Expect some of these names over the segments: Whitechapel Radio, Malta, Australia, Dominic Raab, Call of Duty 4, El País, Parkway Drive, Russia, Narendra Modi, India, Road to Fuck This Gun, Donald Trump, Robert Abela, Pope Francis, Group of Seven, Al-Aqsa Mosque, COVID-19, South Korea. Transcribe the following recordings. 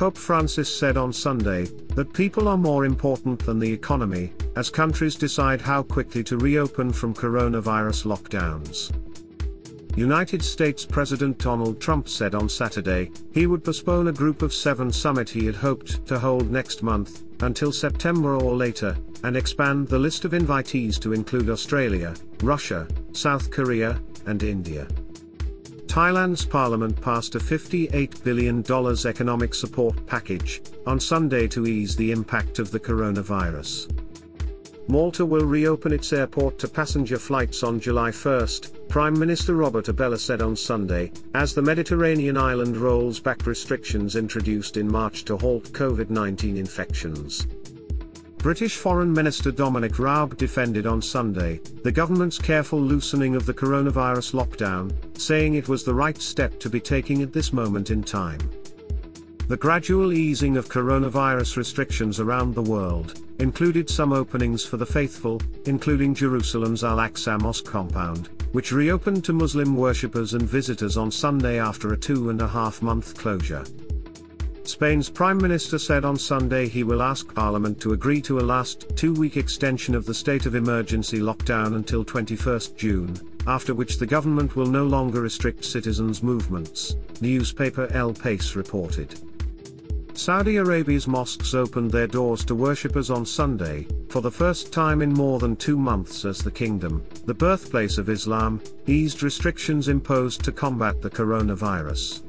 Pope Francis said on Sunday that people are more important than the economy, as countries decide how quickly to reopen from coronavirus lockdowns. United States President Donald Trump said on Saturday he would postpone a Group of Seven summit he had hoped to hold next month, until September or later, and expand the list of invitees to include Australia, Russia, South Korea, and India. Thailand's parliament passed a $58 billion economic support package on Sunday to ease the impact of the coronavirus. Malta will reopen its airport to passenger flights on July 1, Prime Minister Robert Abela said on Sunday, as the Mediterranean island rolls back restrictions introduced in March to halt COVID-19 infections. British Foreign Minister Dominic Raab defended on Sunday the government's careful loosening of the coronavirus lockdown, saying it was the right step to be taking at this moment in time. The gradual easing of coronavirus restrictions around the world included some openings for the faithful, including Jerusalem's Al-Aqsa Mosque compound, which reopened to Muslim worshippers and visitors on Sunday after a 2.5-month closure. Spain's Prime Minister said on Sunday he will ask Parliament to agree to a last two-week extension of the state of emergency lockdown until 21 June, after which the government will no longer restrict citizens' movements, newspaper El País reported. Saudi Arabia's mosques opened their doors to worshippers on Sunday, for the first time in more than 2 months as the kingdom, the birthplace of Islam, eased restrictions imposed to combat the coronavirus.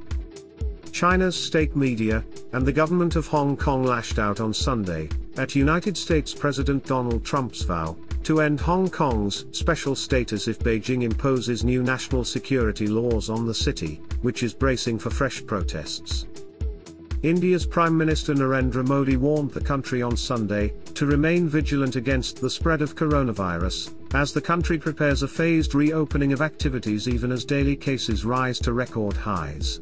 China's state media and the government of Hong Kong lashed out on Sunday at United States President Donald Trump's vow to end Hong Kong's special status if Beijing imposes new national security laws on the city, which is bracing for fresh protests. India's Prime Minister Narendra Modi warned the country on Sunday to remain vigilant against the spread of coronavirus, as the country prepares a phased reopening of activities even as daily cases rise to record highs.